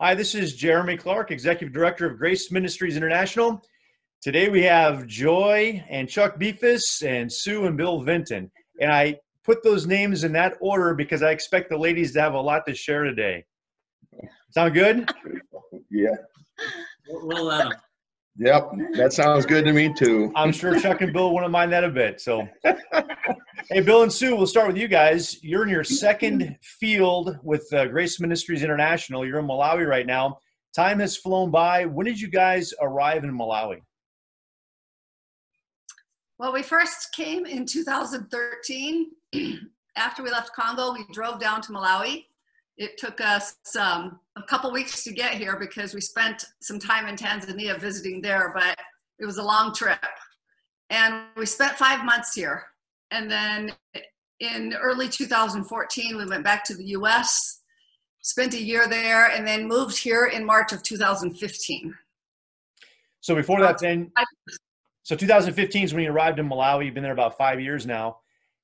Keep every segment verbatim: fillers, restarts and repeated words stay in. Hi, this is Jeremy Clark, Executive Director of Grace Ministries International. Today we have Joy and Chuck Befus and Sue and Bill Vinton. And I put those names in that order because I expect the ladies to have a lot to share today. Sound good? Yeah. We'll let them. Yep, that sounds good to me too. I'm sure Chuck and Bill wouldn't mind that a bit. So, hey, Bill and Sue, we'll start with you guys. You're in your second field with uh, Grace Ministries International. You're in Malawi right now. Time has flown by. When did you guys arrive in Malawi? Well, we first came in two thousand thirteen. After we left Congo, we drove down to Malawi. It took us um, a couple weeks to get here because we spent some time in Tanzania visiting there, but it was a long trip. And we spent five months here. And then in early two thousand fourteen, we went back to the U S, spent a year there, and then moved here in March of two thousand fifteen. So before that then, so two thousand fifteen is when you arrived in Malawi. You've been there about five years now.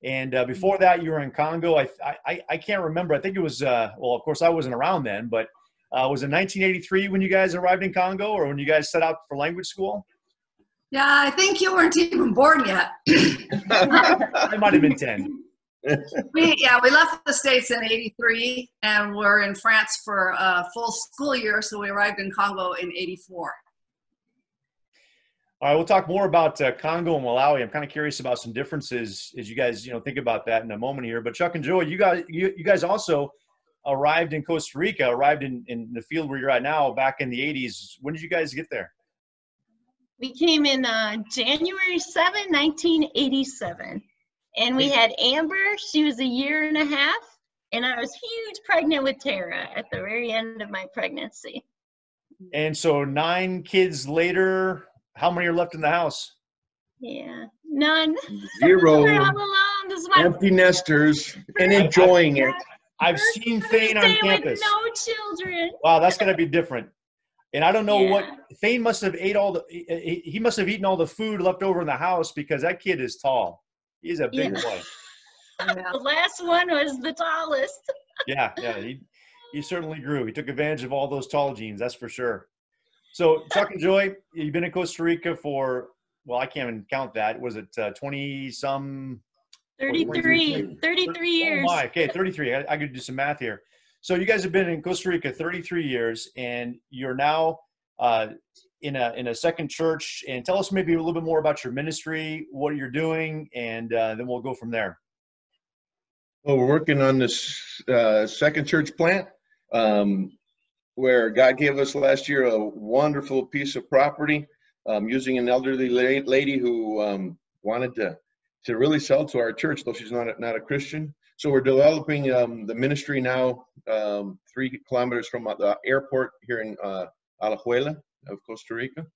And uh, before that, you were in Congo. I, I, I can't remember. I think it was, uh, well, of course, I wasn't around then, but uh, was it nineteen eighty-three when you guys arrived in Congo or when you guys set out for language school? Yeah, I think you weren't even born yet. I might have been ten. We, yeah, we left the States in eighty-three and we're in France for a full school year, so we arrived in Congo in eighty-four. All right, we'll talk more about uh, Congo and Malawi. I'm kind of curious about some differences as you guys, you know, think about that in a moment here. But Chuck and Joy, you guys, you, you guys also arrived in Costa Rica, arrived in, in the field where you're at now back in the eighties. When did you guys get there? We came in uh, January seventh, nineteen eighty-seven. And we had Amber. She was a year and a half. And I was huge pregnant with Tara at the very end of my pregnancy. And so nine kids later... How many are left in the house? Yeah, none. Zero. Empty nesters and enjoying it. I've seen Thane on campus. No children. Wow, that's gonna be different. And I don't know what Thane must have ate all the. He must have eaten all the food left over in the house because that kid is tall. He's a big boy. The last one was the tallest. Yeah, yeah. He he certainly grew. He took advantage of all those tall genes. That's for sure. So, Chuck and Joy, you've been in Costa Rica for, well, I can't even count that. Was it uh, twenty-some? thirty-three. thirty-three years. Oh, my. Okay, thirty-three. I, I could do some math here. So, you guys have been in Costa Rica thirty-three years, and you're now uh, in a in a second church. And tell us maybe a little bit more about your ministry, what you're doing, and uh, then we'll go from there. Well, we're working on this uh, second church plant. Um where God gave us last year a wonderful piece of property, um, using an elderly lady who um, wanted to, to really sell to our church, though she's not a, not a Christian. So we're developing um, the ministry now um, three kilometers from the airport here in uh, Alajuela of Costa Rica.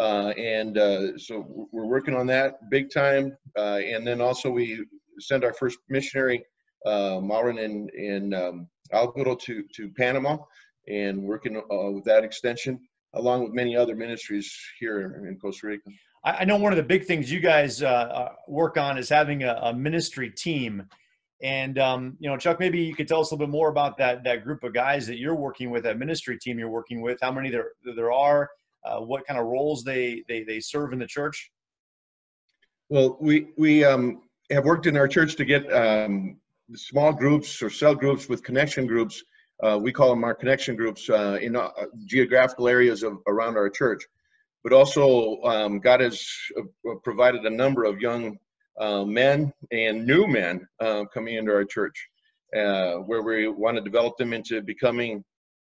Uh, and uh, so we're working on that big time. Uh, and then also we sent our first missionary, uh, Mauren and, and um, Alvaro to, to Panama, and working uh, with that extension, along with many other ministries here in Costa Rica. I know one of the big things you guys uh, work on is having a, a ministry team. And, um, you know, Chuck, maybe you could tell us a little bit more about that, that group of guys that you're working with, that ministry team you're working with, how many there, there are, uh, what kind of roles they, they, they serve in the church? Well, we, we um, have worked in our church to get um, small groups or cell groups with connection groups. Uh, we call them our connection groups uh, in uh, geographical areas of, around our church. But also um, God has uh, provided a number of young uh, men and new men uh, coming into our church uh, where we want to develop them into becoming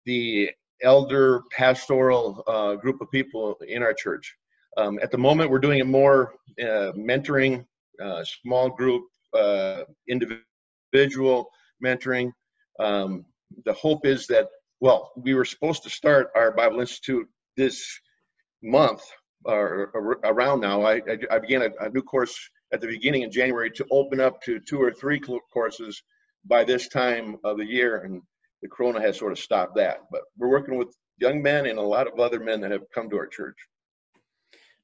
the elder pastoral uh, group of people in our church. Um, at the moment, we're doing it more uh, mentoring, uh, small group, uh, individual mentoring. Um, The hope is that, well, we were supposed to start our Bible Institute this month, or, or around now. I, I, I began a, a new course at the beginning of January to open up to two or three courses by this time of the year, and the corona has sort of stopped that. But we're working with young men and a lot of other men that have come to our church.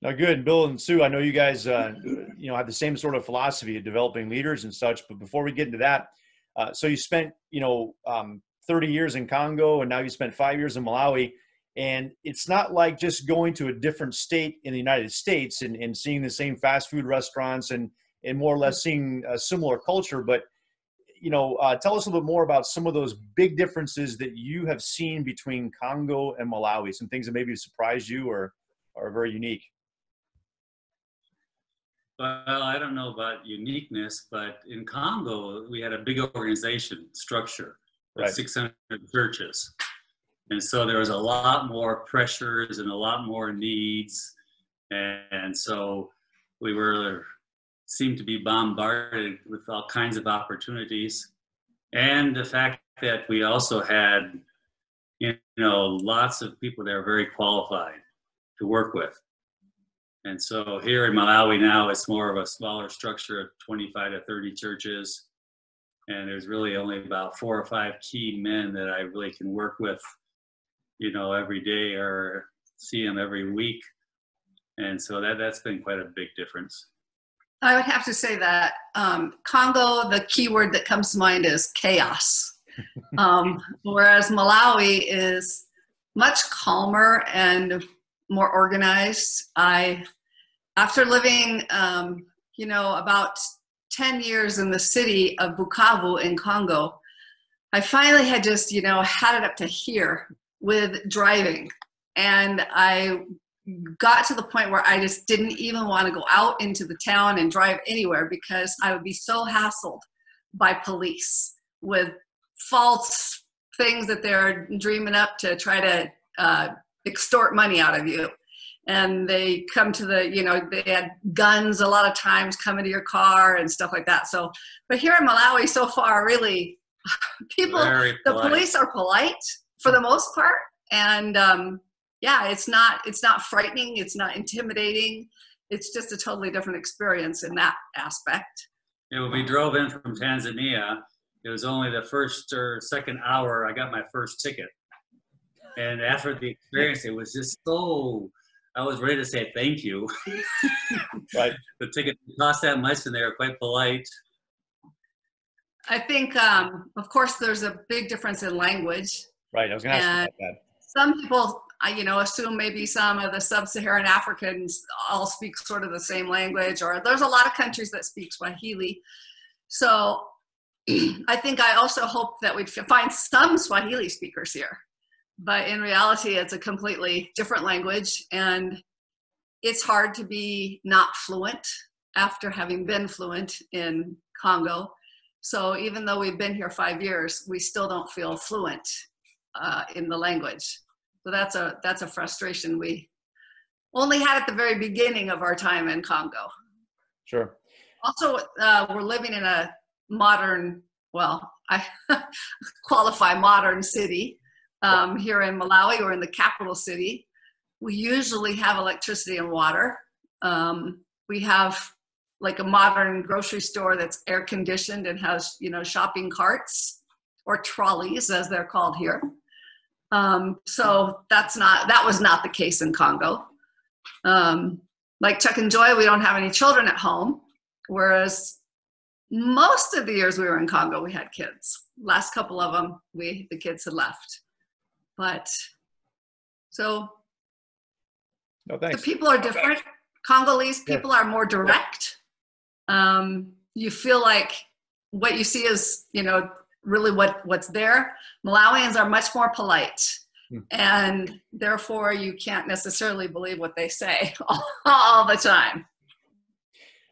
Now, good. Bill and Sue, I know you guys uh, you know, have the same sort of philosophy of developing leaders and such, but before we get into that, uh, so you spent, you know, um, thirty years in Congo, and now you spent five years in Malawi. And it's not like just going to a different state in the United States and, and seeing the same fast food restaurants and, and more or less seeing a similar culture. But, you know, uh, tell us a little bit more about some of those big differences that you have seen between Congo and Malawi, some things that maybe surprised you or are very unique. Well, I don't know about uniqueness, but in Congo, we had a big organization structure, right. six hundred churches. And so there was a lot more pressures and a lot more needs. And, and so we were, seemed to be bombarded with all kinds of opportunities. And the fact that we also had, you know, lots of people that are very qualified to work with. And so here in Malawi now, it's more of a smaller structure of twenty-five to thirty churches. And there's really only about four or five key men that I really can work with, you know, every day or see them every week. And so that, that's been quite a big difference. I would have to say that um, Congo, the key word that comes to mind is chaos. Um, whereas Malawi is much calmer and more organized. I, after living, um, you know, about ten years in the city of Bukavu in Congo, I finally had just, you know, had it up to here with driving. And I got to the point where I just didn't even want to go out into the town and drive anywhere because I would be so hassled by police with false things that they're dreaming up to try to uh, extort money out of you. And they come to the, you know, they had guns a lot of times coming to your car and stuff like that. So, but here in Malawi so far, really, people, the police are polite for the most part. And um, yeah, it's not, it's not frightening. It's not intimidating. It's just a totally different experience in that aspect. And when we drove in from Tanzania, it was only the first or second hour I got my first ticket. And after the experience, it was just so, I was ready to say thank you. Right. The ticket cost that much and they were quite polite. I think, um, of course, there's a big difference in language. Right, I was going to ask you about that. Some people, you know, assume maybe some of the sub-Saharan Africans all speak sort of the same language, or there's a lot of countries that speak Swahili. So I think I also hope that we'd find some Swahili speakers here. But in reality, it's a completely different language, and it's hard to be not fluent after having been fluent in Congo. So even though we've been here five years, we still don't feel fluent uh, in the language. So that's a, that's a frustration we only had at the very beginning of our time in Congo. Sure. Also, uh, we're living in a modern, well, I qualify modern city. Um, here in Malawi, or in the capital city, we usually have electricity and water. Um, we have like a modern grocery store that's air conditioned and has, you know, shopping carts or trolleys as they're called here. Um, so that's not, that was not the case in Congo. Um, like Chuck and Joy, we don't have any children at home, whereas most of the years we were in Congo, we had kids. Last couple of them, we, the kids had left. But so no, the people are different. No, Congolese people yeah. are more direct. Yeah. Um, you feel like what you see is, you know, really what, what's there. Malawians are much more polite, mm. and therefore you can't necessarily believe what they say all, all the time.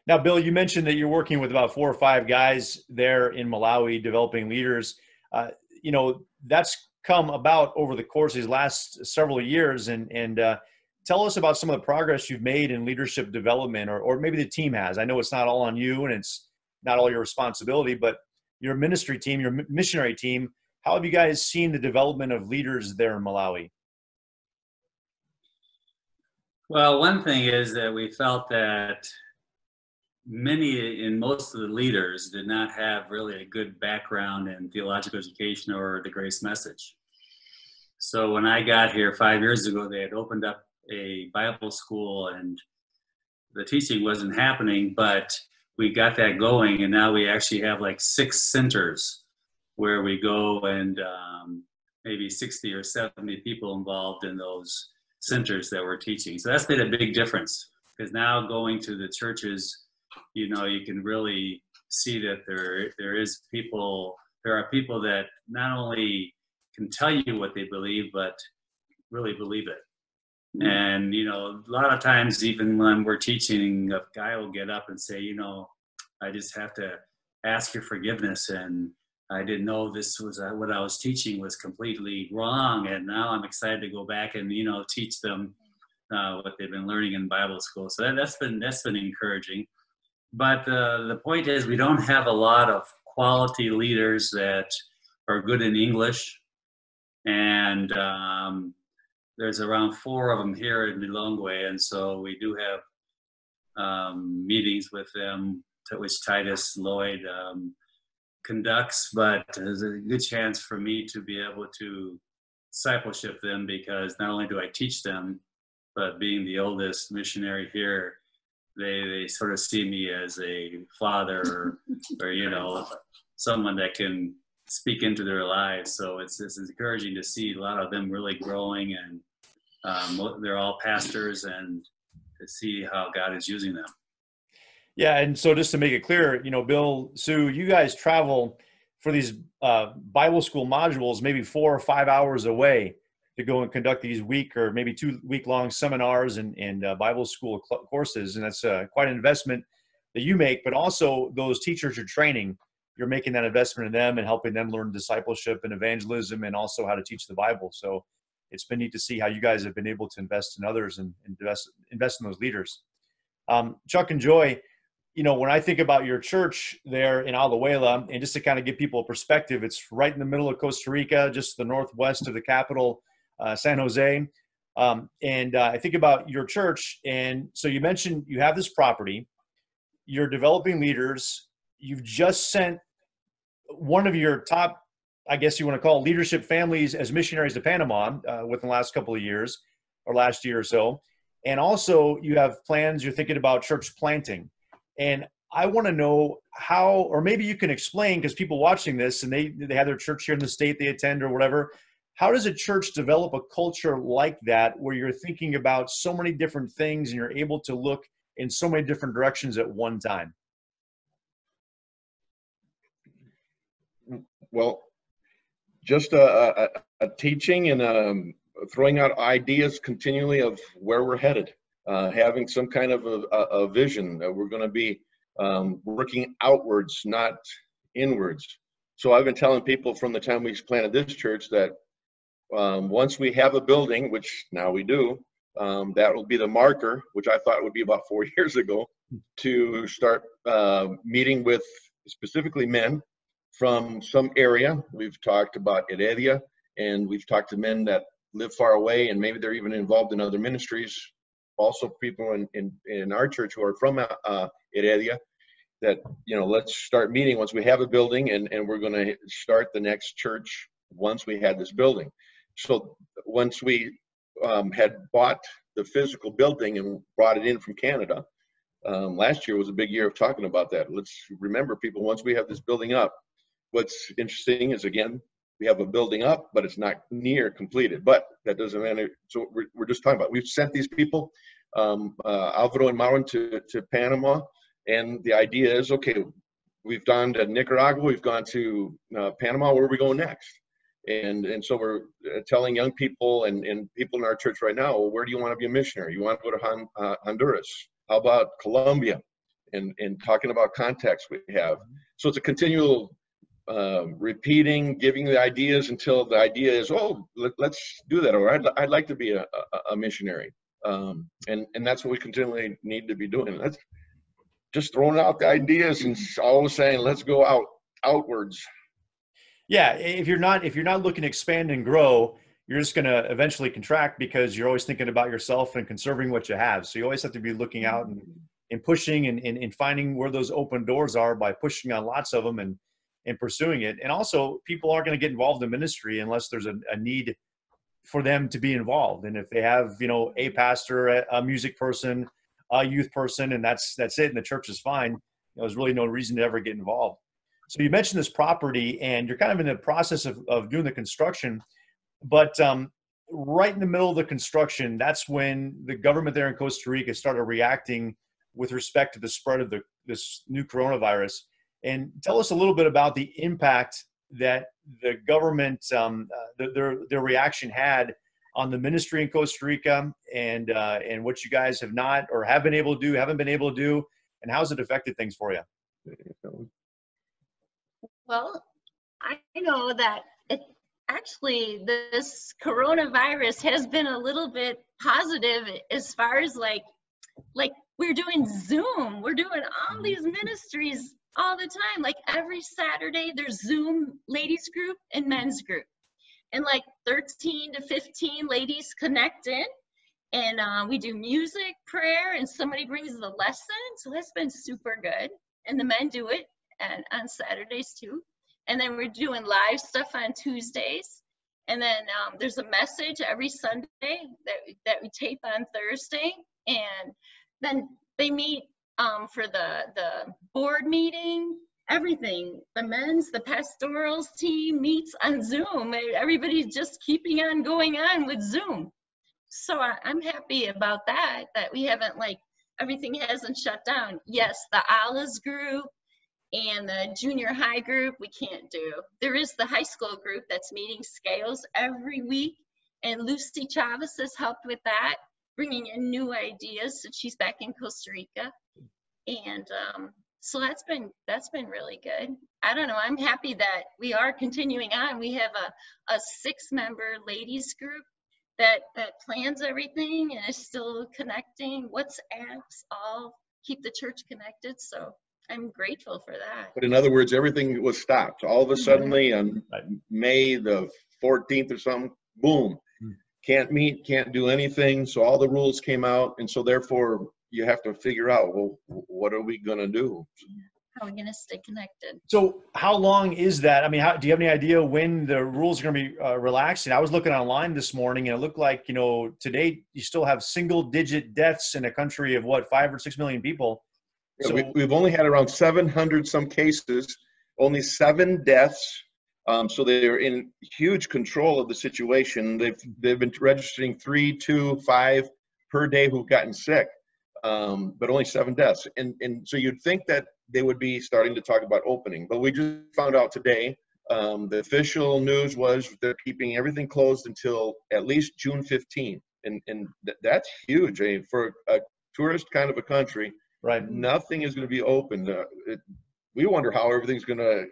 Now, Bill, you mentioned that you're working with about four or five guys there in Malawi, developing leaders. Uh, you know, that's come about over the course of these last several years, and and uh, tell us about some of the progress you've made in leadership development, or or maybe the team has. I know it's not all on you, and it's not all your responsibility, but your ministry team, your missionary team. How have you guys seen the development of leaders there in Malawi? Well, one thing is that we felt that many and most of the leaders did not have really a good background in theological education or the grace message. So when I got here five years ago, they had opened up a Bible school and the teaching wasn't happening, but we got that going, and now we actually have like six centers where we go and um, maybe sixty or seventy people involved in those centers that we're teaching. So that's made a big difference, because now going to the churches, you know, you can really see that there there is people, there are people that not only can tell you what they believe, but really believe it. And, you know, a lot of times, even when we're teaching, a guy will get up and say, you know, I just have to ask your forgiveness. And I didn't know this was uh, what I was teaching was completely wrong. And now I'm excited to go back and, you know, teach them uh, what they've been learning in Bible school. So that, that's been, that's been encouraging. But uh, the point is, we don't have a lot of quality leaders that are good in English. And, um, there's around four of them here in Lilongwe, and so we do have um, meetings with them, to which Titus Lloyd um, conducts, but there's a good chance for me to be able to discipleship them, because not only do I teach them, but being the oldest missionary here, they, they sort of see me as a father or, or, you know, someone that can speak into their lives. So it's, it's encouraging to see a lot of them really growing, and Um, they're all pastors, and to see how God is using them. Yeah, and so just to make it clear, you know, Bill, Sue, you guys travel for these uh, Bible school modules maybe four or five hours away to go and conduct these week or maybe two week-long seminars and, and uh, Bible school courses, and that's uh, quite an investment that you make, but also those teachers you're training, you're making that investment in them and helping them learn discipleship and evangelism and also how to teach the Bible. So it's been neat to see how you guys have been able to invest in others and invest, invest in those leaders. Um, Chuck and Joy, you know, when I think about your church there in Alajuela, and just to kind of give people a perspective, it's right in the middle of Costa Rica, just the northwest of the capital, uh, San Jose. Um, and uh, I think about your church, and so you mentioned you have this property, you're developing leaders, you've just sent one of your top, I guess you want to call leadership families as missionaries to Panama uh, within the last couple of years or last year or so. And also you have plans, you're thinking about church planting. And I want to know how, or maybe you can explain, because people watching this and they, they have their church here in the state they attend or whatever, how does a church develop a culture like that where you're thinking about so many different things and you're able to look in so many different directions at one time? Well, just a, a, a teaching and um, throwing out ideas continually of where we're headed, uh, having some kind of a, a, a vision that we're going to be um, working outwards, not inwards. So I've been telling people from the time we planted this church that um, once we have a building, which now we do, um, that will be the marker, which I thought would be about four years ago, to start uh, meeting with specifically men from some area. We've talked about Heredia, and we've talked to men that live far away, and maybe they're even involved in other ministries. Also people in, in, in our church who are from uh, Heredia, that, you know, let's start meeting once we have a building, and, and we're going to start the next church once we had this building. So once we um, had bought the physical building and brought it in from Canada, um, last year was a big year of talking about that. Let's remember, people, once we have this building up, what's interesting is, again, we have a building up, but it's not near completed. But that doesn't matter. So we're, we're just talking about, we've sent these people, um, uh, Alvaro and Mauren, to, to Panama. And the idea is, okay, we've gone to Nicaragua, we've gone to uh, Panama, where are we going next? And, and so we're telling young people and, and people in our church right now, well, where do you want to be a missionary? You want to go to Hon, uh, Honduras? How about Colombia? And, and talking about contacts we have. So it's a continual Um, repeating, giving the ideas until the idea is, oh, let, let's do that, or I'd, I'd like to be a, a, a missionary. Um, and, and that's what we continually need to be doing. That's just throwing out the ideas and always saying, let's go out outwards. Yeah, if you're not, if you're not looking to expand and grow, you're just going to eventually contract, because you're always thinking about yourself and conserving what you have. So you always have to be looking out and, and pushing and, and, and finding where those open doors are by pushing on lots of them and and pursuing it. And also, people aren't going to get involved in ministry unless there's a, a need for them to be involved. And if they have, you know, a pastor, a, a music person, a youth person, and that's that's it, and the church is fine, you know, there's really no reason to ever get involved. So you mentioned this property and you're kind of in the process of, of doing the construction, but um, right in the middle of the construction, that's when the government there in Costa Rica started reacting with respect to the spread of the, this new coronavirus. And tell us a little bit about the impact that the government, um, uh, their, their reaction had on the ministry in Costa Rica, and, uh, and what you guys have not or have been able to do, haven't been able to do, and how's it affected things for you? Well, I know that it, actually this coronavirus has been a little bit positive as far as like, like we're doing Zoom, we're doing all these ministries all the time. Like every Saturday there's Zoom ladies group and men's group, and like thirteen to fifteen ladies connect in, and uh, we do music, prayer, and somebody brings the lesson. So that's been super good. And the men do it and on Saturdays too. And then we're doing live stuff on Tuesdays. And then um, there's a message every Sunday that we, that we tape on Thursday. And then they meet um, for the, the board meeting. Everything, the men's, the pastorals team meets on Zoom. Everybody's just keeping on going on with Zoom. So I, I'm happy about that, that we haven't like, everything hasn't shut down. Yes, the Alas group and the junior high group, we can't do. There is the high school group that's meeting scales every week, and Lucy Chavez has helped with that, bringing in new ideas. So she's back in Costa Rica. And, um, So that's been, that's been really good. I don't know, I'm happy that we are continuing on. We have a, a six member ladies group that, that plans everything and is still connecting. WhatsApps all keep the church connected. So I'm grateful for that. But in other words, everything was stopped. All of a suddenly on May the fourteenth or something, boom, can't meet, can't do anything. So all the rules came out, and so therefore, you have to figure out, well, what are we going to do? How are we going to stay connected? So how long is that? I mean, how, do you have any idea when the rules are going to be uh, relaxing? I was looking online this morning, and it looked like, you know, today you still have single-digit deaths in a country of, what, five or six million people. Yeah, so we, we've only had around seven hundred some cases, only seven deaths. Um, so they're in huge control of the situation. They've, they've been registering three, two, five per day who've gotten sick. Um, but only seven deaths. And, and so you'd think that they would be starting to talk about opening, but we just found out today, um, the official news was they're keeping everything closed until at least June fifteenth. And, and th that's huge. I mean, for a tourist kind of a country, right? Nothing is going to be open. Uh, it, we wonder how everything's going to,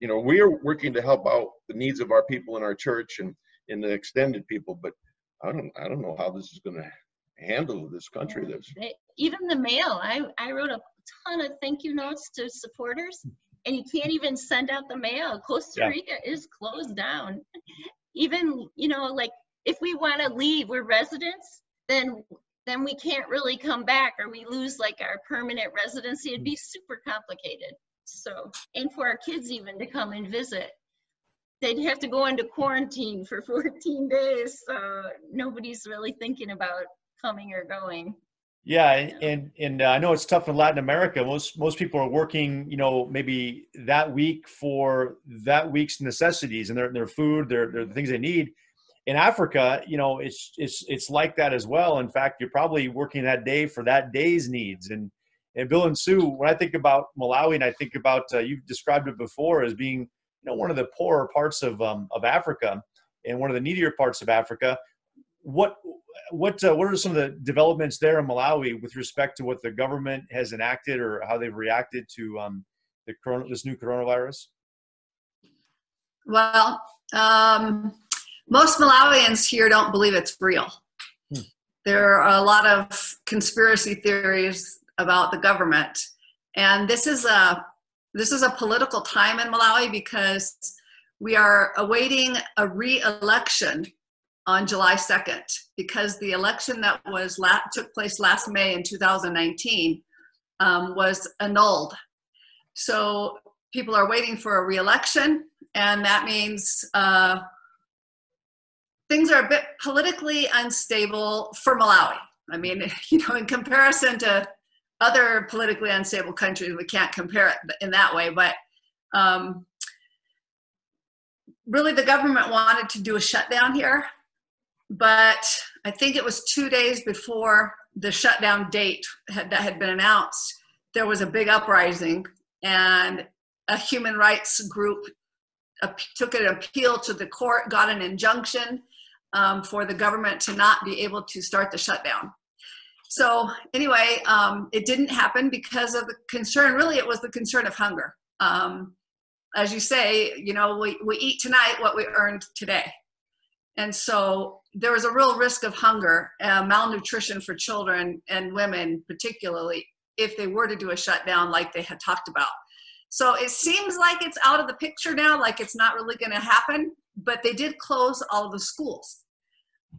you know, we're working to help out the needs of our people in our church and in the extended people, but I don't, I don't know how this is going to handle this country. Yeah. This even the mail, I, I wrote a ton of thank you notes to supporters, and you can't even send out the mail. Costa yeah. Rica is closed down. Even, you know, like if we want to leave, we're residents, then then we can't really come back, or we lose like our permanent residency. It'd be super complicated. So, and for our kids even to come and visit, they'd have to go into quarantine for fourteen days. So nobody's really thinking about coming or going. Yeah, and and, and uh, I know it's tough in Latin America. Most most people are working, you know, maybe that week for that week's necessities and their their food, their their the things they need. In Africa, you know, it's it's it's like that as well. In fact, you're probably working that day for that day's needs. And and Bill and Sue, when I think about Malawi, and I think about uh, you've described it before as being, you know, one of the poorer parts of um, of Africa and one of the needier parts of Africa. What What uh, what are some of the developments there in Malawi with respect to what the government has enacted or how they've reacted to um, the corona, this new coronavirus? Well, um, most Malawians here don't believe it's real. Hmm. There are a lot of conspiracy theories about the government, and this is a this is a political time in Malawi because we are awaiting a re-election on July second, because the election that was la took place last May in two thousand nineteen um, was annulled. So people are waiting for a re-election, and that means uh, things are a bit politically unstable for Malawi. I mean, you know, in comparison to other politically unstable countries, we can't compare it in that way, but um, really the government wanted to do a shutdown here, but I think it was two days before the shutdown date had, that had been announced, there was a big uprising, and a human rights group took an appeal to the court, got an injunction um, for the government to not be able to start the shutdown. So anyway, um, it didn't happen because of the concern. Really, it was the concern of hunger. Um, as you say, you know, we, we eat tonight what we earned today. And so there was a real risk of hunger, uh, malnutrition for children and women, particularly if they were to do a shutdown like they had talked about. So it seems like it's out of the picture now, like it's not really going to happen, but they did close all the schools.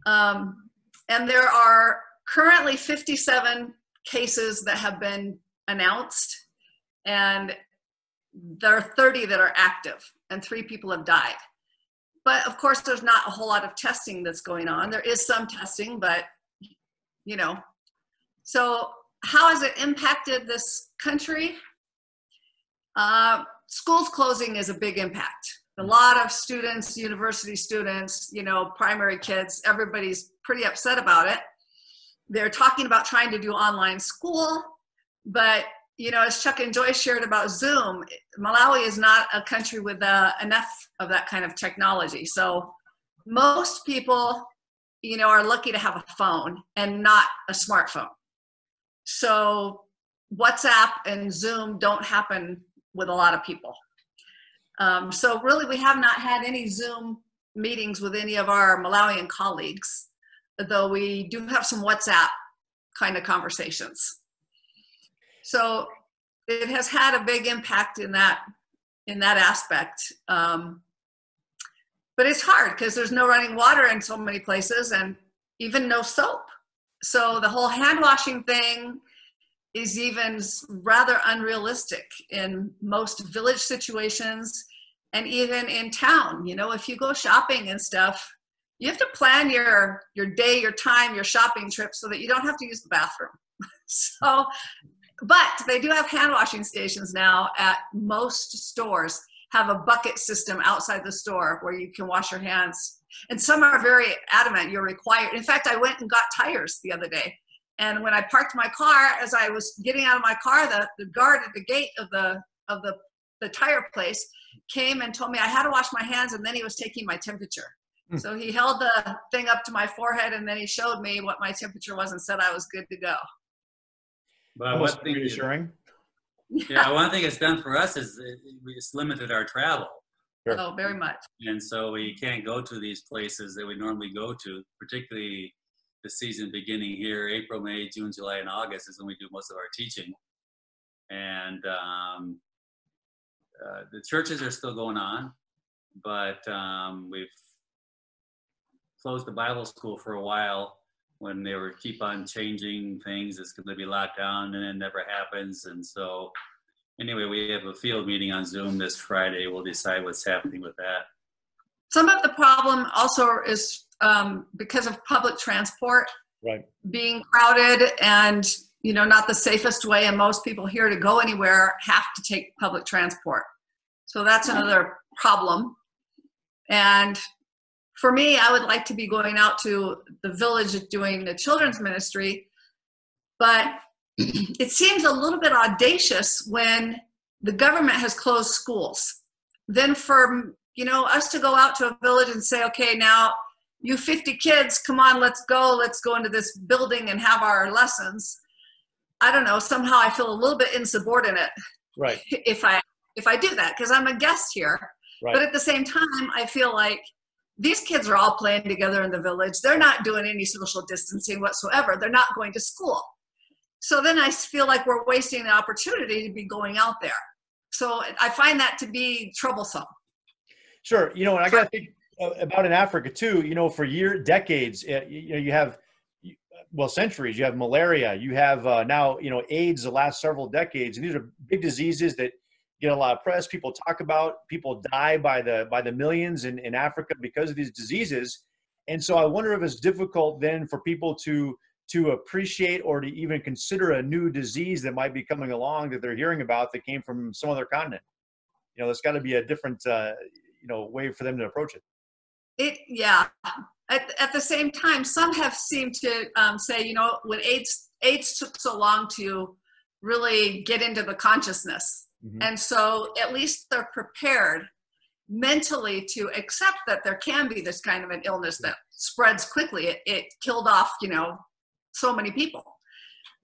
Um, and there are currently fifty-seven cases that have been announced, and there are thirty that are active, and three people have died. But of course, there's not a whole lot of testing that's going on. There is some testing, but, you know. So how has it impacted this country? Uh, schools closing is a big impact. A lot of students, university students, you know, primary kids, everybody's pretty upset about it. They're talking about trying to do online school, but, you know, as Chuck and Joy shared about Zoom, Malawi is not a country with uh, enough of that kind of technology. So most people, you know, are lucky to have a phone and not a smartphone. So WhatsApp and Zoom don't happen with a lot of people. Um, so really, we have not had any Zoom meetings with any of our Malawian colleagues, though we do have some WhatsApp kind of conversations. So it has had a big impact in that, in that aspect. Um, but it's hard because there's no running water in so many places and even no soap. So the whole hand washing thing is even rather unrealistic in most village situations and even in town. You know, if you go shopping and stuff, you have to plan your, your day, your time, your shopping trip so that you don't have to use the bathroom. So, but they do have hand washing stations now at most stores, have a bucket system outside the store where you can wash your hands. And some are very adamant, you're required. In fact, I went and got tires the other day. And when I parked my car, as I was getting out of my car, the, the guard at the gate of the of the, the tire place came and told me I had to wash my hands, and then he was taking my temperature. Mm. So he held the thing up to my forehead, and then he showed me what my temperature was and said I was good to go. But one thing reassuring. Is, yeah, one thing it's done for us is it, it's limited our travel. Sure. Oh, very much. And so we can't go to these places that we normally go to, particularly the season beginning here, April, May, June, July, and August is when we do most of our teaching. And um, uh, the churches are still going on, but um, we've closed the Bible school for a while when they were keep on changing things. It's going to be locked down, and it never happens. And so anyway, we have a field meeting on Zoom this Friday. We'll decide what's happening with that. Some of the problem also is um, because of public transport, right, being crowded and, you know, not the safest way. And most people here to go anywhere have to take public transport. So that's another problem. And for me, I would like to be going out to the village doing the children's ministry, but it seems a little bit audacious when the government has closed schools. Then for, you know, us to go out to a village and say, okay, now you fifty kids, come on, let's go, let's go into this building and have our lessons. I don't know, somehow I feel a little bit insubordinate, right, if I if I do that, because I'm a guest here. Right. But at the same time, I feel like these kids are all playing together in the village. They're not doing any social distancing whatsoever. They're not going to school. So then I feel like we're wasting the opportunity to be going out there. So I find that to be troublesome. Sure. You know, and I got to think about in Africa too, you know, for years, decades, you know, you have, well, centuries, you have malaria, you have uh, now, you know, AIDS the last several decades. And these are big diseases that get a lot of press. People talk about, people die by the, by the millions in, in Africa because of these diseases. And so I wonder if it's difficult then for people to, to appreciate or to even consider a new disease that might be coming along that they're hearing about that came from some other continent. you know, there's got to be a different, uh, you know, way for them to approach it. It, yeah. At, at the same time, some have seemed to um, say, you know, when AIDS, AIDS took so long to really get into the consciousness. Mm-hmm. And so at least they're prepared mentally to accept that there can be this kind of an illness that spreads quickly. It, it killed off, you know, so many people.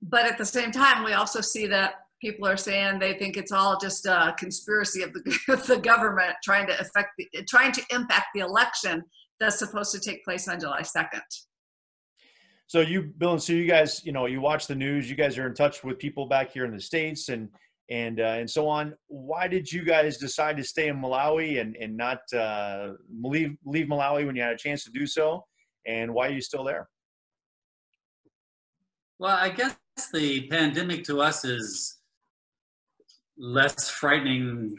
But at the same time, we also see that people are saying they think it's all just a conspiracy of the, of the government trying to affect, the, trying to impact the election that's supposed to take place on July second. So you, Bill and Sue, you guys, you know, you watch the news, you guys are in touch with people back here in the States and, and, uh, and so on. Why did you guys decide to stay in Malawi and, and not uh, leave, leave Malawi when you had a chance to do so? And why are you still there? Well, I guess the pandemic to us is less frightening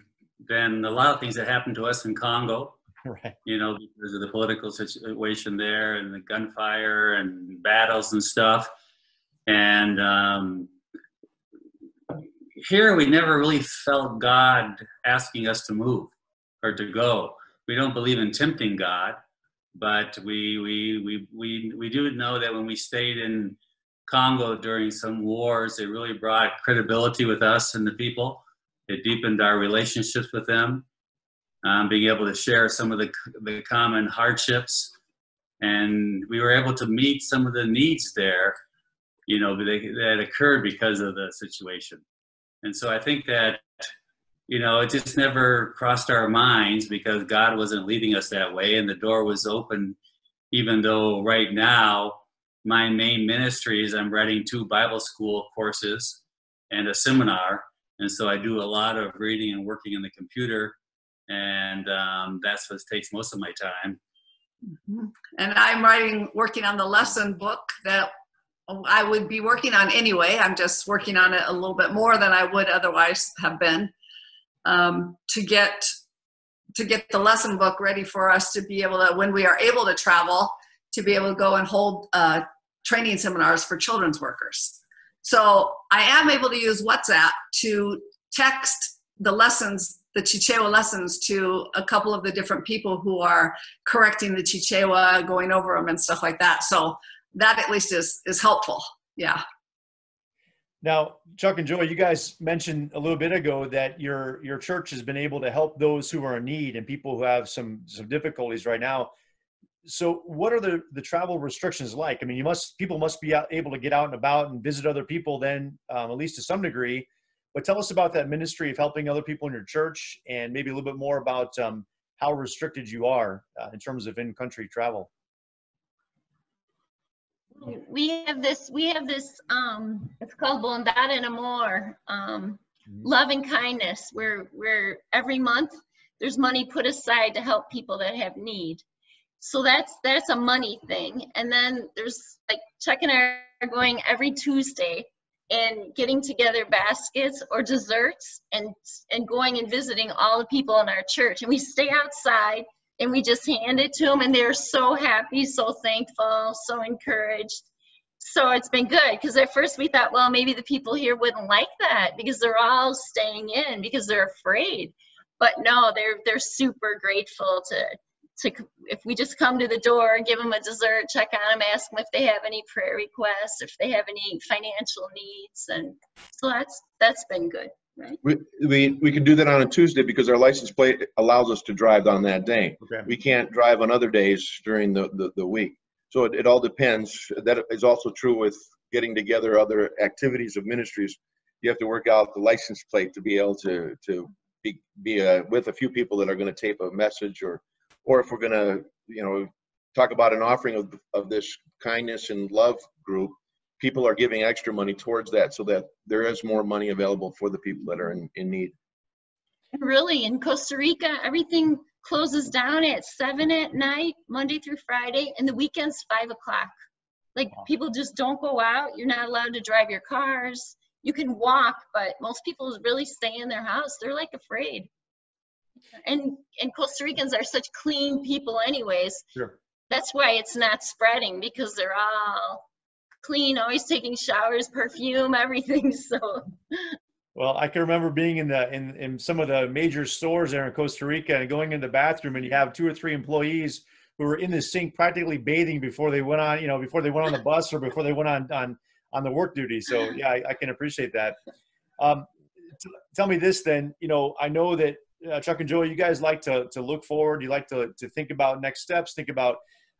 than a lot of things that happened to us in Congo. Right. You know, because of the political situation there and the gunfire and battles and stuff. And um, here we never really felt God asking us to move or to go. We don't believe in tempting God, but we, we, we, we, we do know that when we stayed in Congo during some wars, it really brought credibility with us and the people. It deepened our relationships with them. Um, being able to share some of the, the common hardships. And we were able to meet some of the needs there, you know, that, that occurred because of the situation. And so I think that, you know, it just never crossed our minds because God wasn't leading us that way and the door was open, even though right now my main ministry is I'm writing two Bible school courses and a seminar. And so I do a lot of reading and working in the computer. And um, that's what takes most of my time. Mm-hmm. And I'm writing, working on the lesson book that I would be working on anyway. I'm just working on it a little bit more than I would otherwise have been um, to get to get the lesson book ready for us to be able to, when we are able to travel, to be able to go and hold uh, training seminars for children's workers. So I am able to use WhatsApp to text the lessons, the Chichewa lessons, to a couple of the different people who are correcting the Chichewa, going over them and stuff like that. So that at least is, is helpful. Yeah. Now, Chuck and Joy, you guys mentioned a little bit ago that your, your church has been able to help those who are in need and people who have some, some difficulties right now. So what are the, the travel restrictions like? I mean, you must, people must be out, able to get out and about and visit other people then, um, at least to some degree. But tell us about that ministry of helping other people in your church and maybe a little bit more about um, how restricted you are uh, in terms of in-country travel. We have this, we have this, um, it's called Bondad y Amor, um, mm-hmm. love and kindness, where, where every month there's money put aside to help people that have need. So that's, that's a money thing. And then there's like Chuck and I are going every Tuesday and getting together baskets or desserts and and going and visiting all the people in our church. And we stay outside and we just hand it to them and they're so happy, so thankful, so encouraged. So it's been good because at first we thought, well, maybe the people here wouldn't like that because they're all staying in because they're afraid. But no, they're they're super grateful to, to if we just come to the door, give them a dessert, check on them, ask them if they have any prayer requests, if they have any financial needs, and so that's that's been good, right? We we, we can do that on a Tuesday because our license plate allows us to drive on that day. Okay. We can't drive on other days during the, the, the week. So it, it all depends. That is also true with getting together other activities of ministries. You have to work out the license plate to be able to, to be, be a, with a few people that are going to tape a message or or if we're going to, you know, talk about an offering of, of this kindness and love group, people are giving extra money towards that so that there is more money available for the people that are in, in need. Really, in Costa Rica, everything closes down at seven at night, Monday through Friday, and the weekend's five o'clock. Like, people just don't go out. You're not allowed to drive your cars. You can walk, but most people really stay in their house. They're, like, afraid. And and Costa Ricans are such clean people anyways. Sure. That's why it's not spreading, because they're all clean, always taking showers, perfume, everything. So Well, I can remember being in the in, in some of the major stores there in Costa Rica and going in the bathroom, and you have two or three employees who were in the sink practically bathing before they went on, you know, before they went on the bus or before they went on on on the work duty. So yeah, I, I can appreciate that. Um, t- tell me this then, you know, I know that uh, Chuck and Joy, you guys like to to look forward. You like to to think about next steps, think about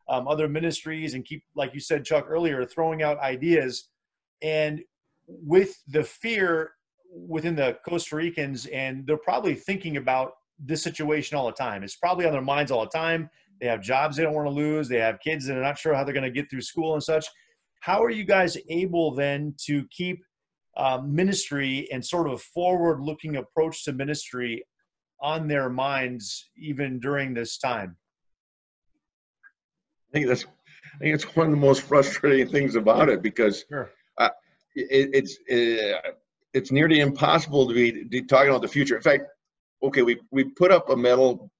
um, other ministries, and keep, like you said, Chuck, earlier, throwing out ideas. And with the fear within the Costa Ricans, and they're probably thinking about this situation all the time. It's probably on their minds all the time. They have jobs they don't want to lose. They have kids that are not sure how they're going to get through school and such. How are you guys able then to keep uh, ministry and sort of a forward-looking approach to ministry on their minds even during this time? I think that's, I think it's one of the most frustrating things about it, because sure. uh, it, it's uh, it's nearly impossible to be, be talking about the future. In fact, okay, we we put up a metal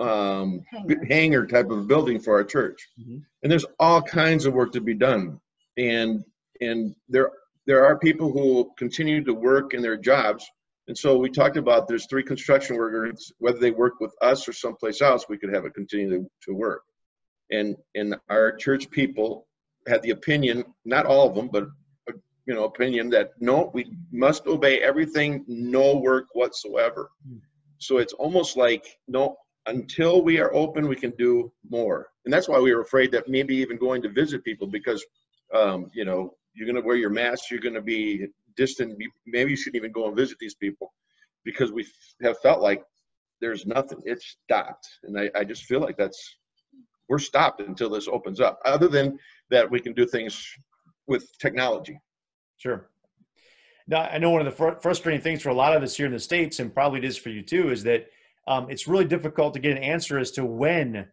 um, hanger. hanger type of building for our church, mm-hmm. and there's all kinds of work to be done. And and there there are people who continue to work in their jobs. And so we talked about there's three construction workers, whether they work with us or someplace else, we could have it continue to, to work. And and our church people had the opinion, not all of them, but you know, opinion that no, we must obey everything, no work whatsoever. Mm. So it's almost like no, until we are open, we can do more. And that's why we were afraid that maybe even going to visit people, because Um, you know, you're going to wear your mask, you're going to be distant. Maybe you shouldn't even go and visit these people, because we have felt like there's nothing. It's stopped. And I, I just feel like that's, we're stopped until this opens up. Other than that, we can do things with technology. Sure. Now, I know one of the fr- frustrating things for a lot of us here in the States, and probably it is for you too, is that um, it's really difficult to get an answer as to when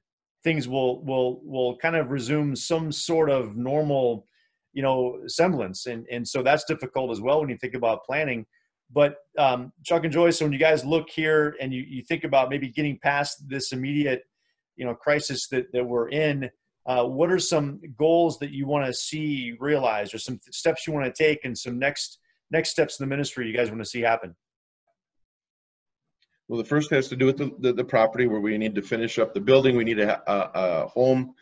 things will will will kind of resume some sort of normal, you know, semblance, and and so that's difficult as well when you think about planning. But um, Chuck and Joy, so when you guys look here and you, you think about maybe getting past this immediate, you know, crisis that that we're in, uh, what are some goals that you want to see realized, or some steps you want to take, and some next next steps in the ministry you guys want to see happen? Well, the first has to do with the, the, the property, where we need to finish up the building. We need a, a, a home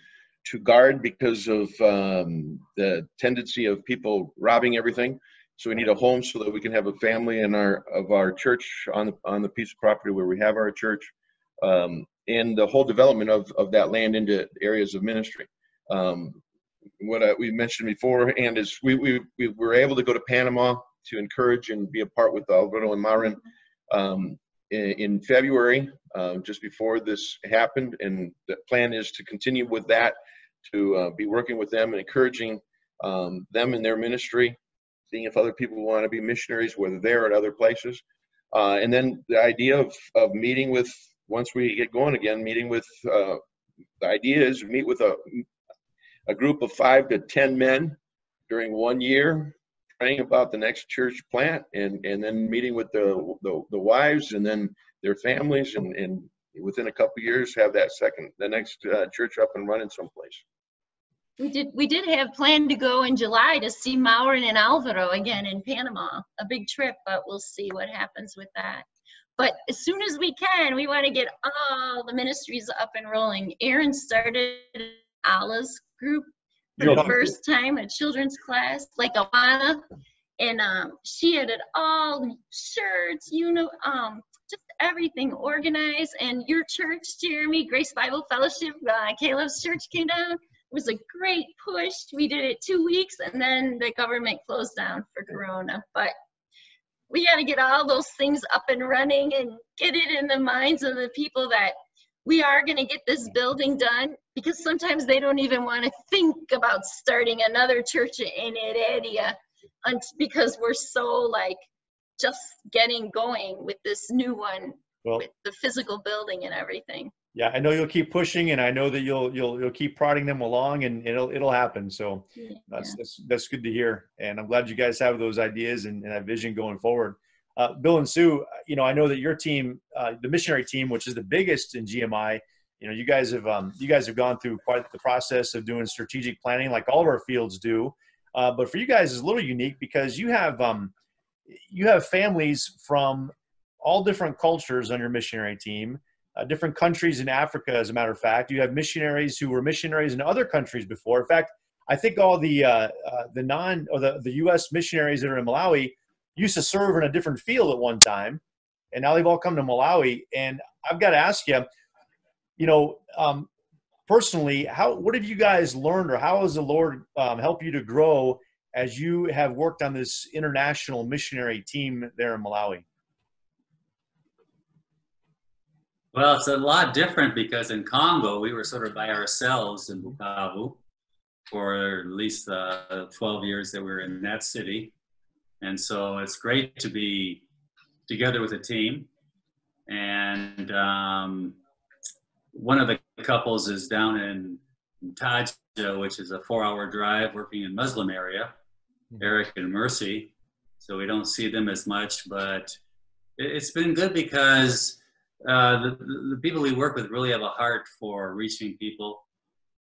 to guard because of um, the tendency of people robbing everything. So we need a home so that we can have a family in our of our church on the, on the piece of property where we have our church, um, and the whole development of, of that land into areas of ministry. Um, what I, we mentioned before, and is we, we, we were able to go to Panama to encourage and be a part with Alvaro and Mauren. Um, in February, uh, just before this happened, and the plan is to continue with that, to uh, be working with them and encouraging um, them in their ministry, seeing if other people want to be missionaries, whether they're at other places. Uh, and then the idea of, of meeting with, once we get going again, meeting with, uh, the idea is meet with a, a group of five to ten men during one year, praying about the next church plant, and, and then meeting with the, the the wives and then their families, and, and within a couple of years have that second, the next uh, church up and running someplace. We did we did have planned to go in July to see Mauren and Alvaro again in Panama, a big trip, but we'll see what happens with that. But as soon as we can, we want to get all the ministries up and rolling. Aaron started Allah's group for the first time, a children's class, like Awana, and um, she had it all, shirts, you know, um, just everything organized. And your church, Jeremy, Grace Bible Fellowship, uh, Caleb's church came down. It was a great push. We did it two weeks, and then the government closed down for Corona. But we got to get all those things up and running and get it in the minds of the people that we are going to get this building done, because sometimes they don't even want to think about starting another church in Heredia because we're so like just getting going with this new one, well, with the physical building and everything. Yeah, I know you'll keep pushing, and I know that you'll you'll you'll keep prodding them along, and it'll it'll happen. So yeah. that's, that's that's good to hear, and I'm glad you guys have those ideas and, and that vision going forward. Uh, Bill and Sue, you know, I know that your team, uh, the missionary team, which is the biggest in G M I, you know, you guys have um, you guys have gone through quite the process of doing strategic planning, like all of our fields do. Uh, but for you guys, it's a little unique because you have um, you have families from all different cultures on your missionary team, uh, different countries in Africa, as a matter of fact. You have missionaries who were missionaries in other countries before. In fact, I think all the, uh, uh, the non or the, the U S missionaries that are in Malawi used to serve in a different field at one time, and now they've all come to Malawi. And I've got to ask you, you know, um, personally, how, what have you guys learned, or how has the Lord um, helped you to grow as you have worked on this international missionary team there in Malawi? Well, it's a lot different because in Congo, we were sort of by ourselves in Bukavu for at least the twelve years that we were in that city. And so it's great to be together with a team. And um, one of the couples is down in Taja, which is a four-hour drive, working in Muslim area, Eric and Mercy. So we don't see them as much, but it's been good because uh, the, the people we work with really have a heart for reaching people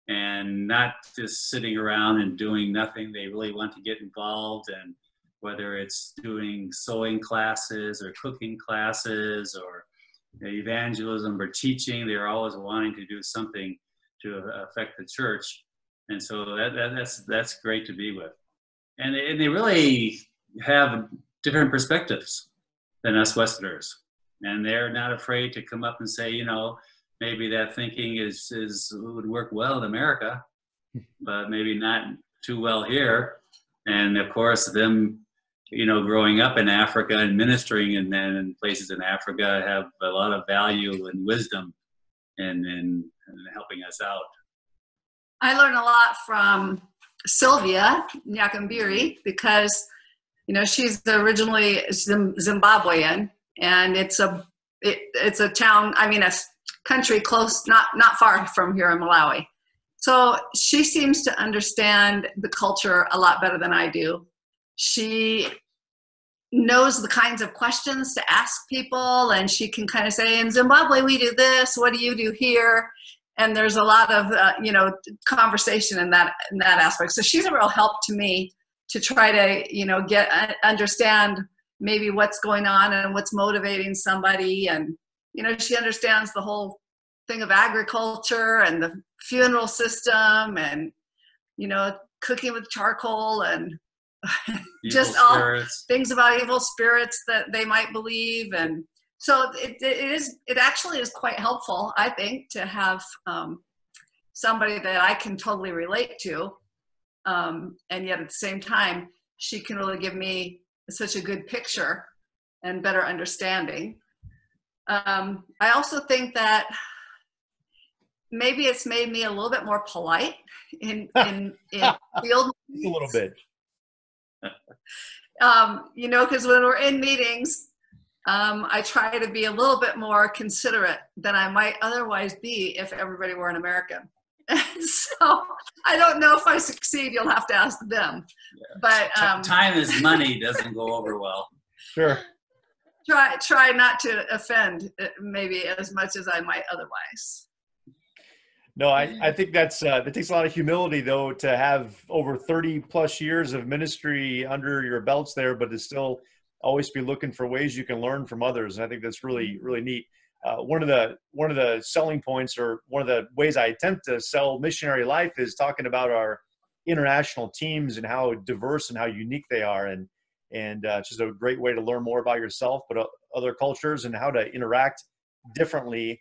and not just sitting around and doing nothing. They really want to get involved, and whether it's doing sewing classes or cooking classes or evangelism or teaching, they're always wanting to do something to affect the church. And so that, that, that's that's great to be with. And they, and they really have different perspectives than us Westerners. And they're not afraid to come up and say, you know, maybe that thinking is, is would work well in America, but maybe not too well here. And of course, them, you know, growing up in Africa and ministering and then in places in Africa have a lot of value and wisdom and and and helping us out. I learned a lot from Sylvia Nyakambiri because, you know, she's originally Zimbabwean, and it's a it, it's a town, I mean, a country close, not not far from here in Malawi. So she seems to understand the culture a lot better than I do. She knows the kinds of questions to ask people, and she can kind of say, in Zimbabwe we do this, what do you do here? And there's a lot of uh, you know, conversation in that in that aspect. So she's a real help to me to try to, you know, get uh, understand maybe what's going on and what's motivating somebody. And, you know, she understands the whole thing of agriculture and the funeral system and, you know, cooking with charcoal and just all spirits. Things about evil spirits that they might believe. And so it, it is, it actually is quite helpful, I think, to have um, somebody that I can totally relate to. Um, and yet at the same time, she can really give me such a good picture and better understanding. Um, I also think that maybe it's made me a little bit more polite in, in, in field meetings. A little bit. Um, you know, because when we're in meetings, um, I try to be a little bit more considerate than I might otherwise be if everybody were an American. So I don't know if I succeed. You'll have to ask them. Yeah. But um, time is money doesn't go over well. Sure. Try try not to offend maybe as much as I might otherwise. No, I, I think that's, uh, that takes a lot of humility, though, to have over thirty plus years of ministry under your belts there, but to still always be looking for ways you can learn from others. And I think that's really, really neat. Uh, one of the, one of the selling points, or one of the ways I attempt to sell missionary life, is talking about our international teams and how diverse and how unique they are. And, and uh, it's just a great way to learn more about yourself, but uh, other cultures, and how to interact differently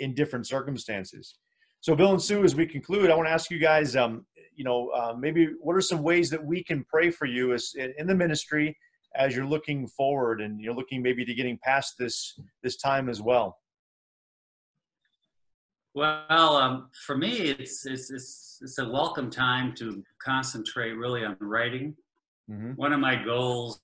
in different circumstances. So Bill and Sue, as we conclude, I want to ask you guys, um, you know, uh, maybe what are some ways that we can pray for you as, in the ministry as you're looking forward and you're looking maybe to getting past this, this time as well? Well, um, for me, it's, it's, it's, it's a welcome time to concentrate really on writing. Mm-hmm. One of my goals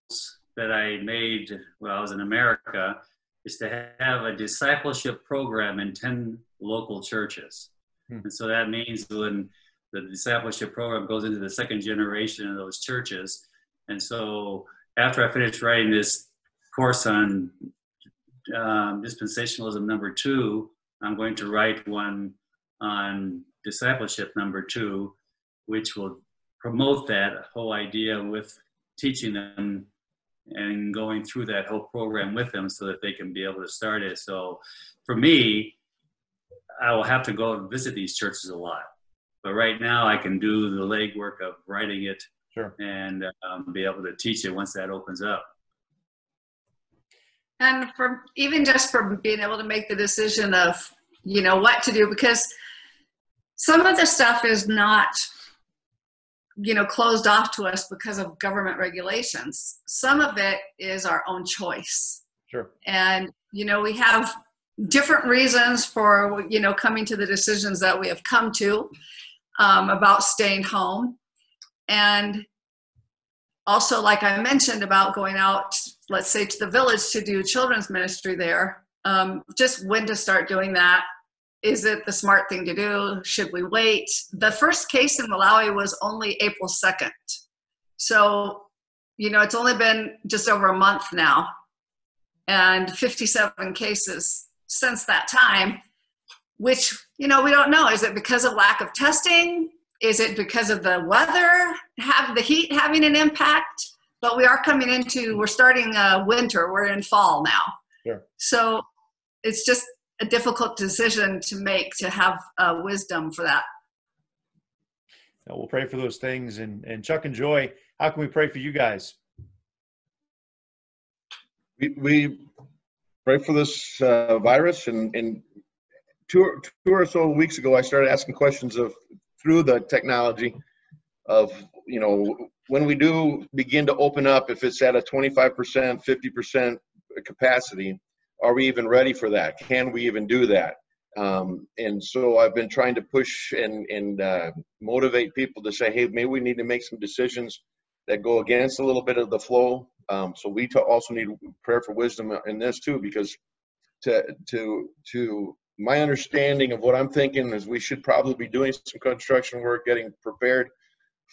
that I made when I was in America is to have a discipleship program in ten local churches. And so that means when the discipleship program goes into the second generation of those churches. And so after I finished writing this course on um, dispensationalism number two, I'm going to write one on discipleship number two, which will promote that whole idea with teaching them and going through that whole program with them so that they can be able to start it. So for me, I will have to go and visit these churches a lot. But right now I can do the legwork of writing it, sure, and um, be able to teach it once that opens up. And from even just from being able to make the decision of, you know, what to do, because some of the stuff is not, you know, closed off to us because of government regulations. Some of it is our own choice. Sure. And, you know, we have different reasons for, you know, coming to the decisions that we have come to um, about staying home. And also, like I mentioned, about going out, let's say, to the village to do children's ministry there, um, just when to start doing that. Is it the smart thing to do? Should we wait? The first case in Malawi was only April second. So, you know, it's only been just over a month now, and fifty-seven cases since that time, which, you know, we don't know. Is it because of lack of testing? Is it because of the weather, have the heat having an impact? But we are coming into, we're starting uh, winter, we're in fall now. Sure. So it's just a difficult decision to make, to have uh, wisdom for that. Now we'll pray for those things. And, and Chuck and Joy, how can we pray for you guys? We, we pray for this uh, virus. And, and two, two or so weeks ago, I started asking questions of, through the technology of, you know, when we do begin to open up, if it's at a twenty-five percent, fifty percent capacity, are we even ready for that? Can we even do that? Um, and so I've been trying to push and, and uh, motivate people to say, hey, maybe we need to make some decisions that go against a little bit of the flow. Um, so we also need prayer for wisdom in this too, because to, to, to my understanding of what I'm thinking is we should probably be doing some construction work, getting prepared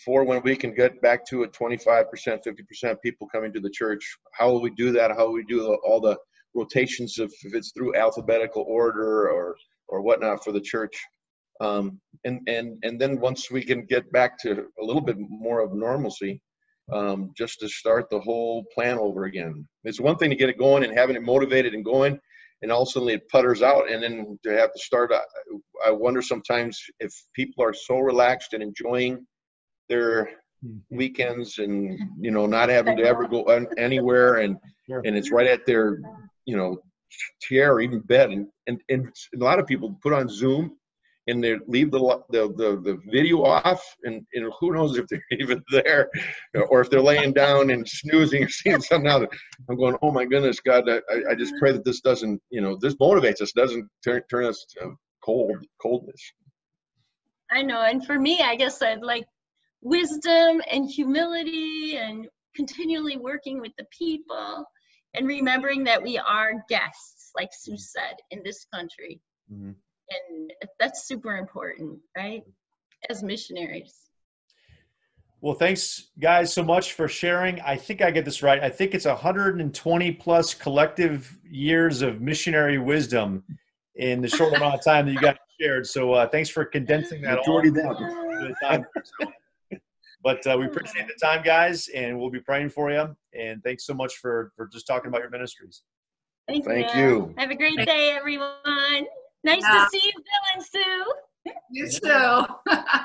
for when we can get back to a twenty-five percent, fifty percent people coming to the church. How will we do that? How will we do all the rotations of, if it's through alphabetical order or or whatnot for the church, um, and and and then once we can get back to a little bit more of normalcy, um, just to start the whole plan over again. It's one thing to get it going and having it motivated and going, and all of a sudden it putters out, and then to have to start. I, I wonder sometimes if people are so relaxed and enjoying their weekends and, you know, not having to ever go anywhere, and and it's right at their, you know, chair or even bed, and, and and a lot of people put on Zoom and they leave the the the, the video off, and, and who knows if they're even there, or if they're laying down and snoozing or seeing something out. I'm going, oh my goodness, God, I, I just pray that this doesn't, you know, this motivates us, doesn't turn turn us to cold coldness. I know, and for me, I guess I'd like wisdom and humility and continually working with the people. And remembering that we are guests, like Sue said, in this country. Mm-hmm. And that's super important, right? As missionaries. Well, thanks guys so much for sharing. I think I get this right. I think it's one hundred twenty plus collective years of missionary wisdom in the short amount of time that you guys shared. So uh, thanks for condensing that all. That. But uh, we appreciate the time, guys, and we'll be praying for you. And thanks so much for, for just talking about your ministries. Thank, Thank you. you. Have a great day, everyone. Nice yeah. to see you, Bill and Sue. You too.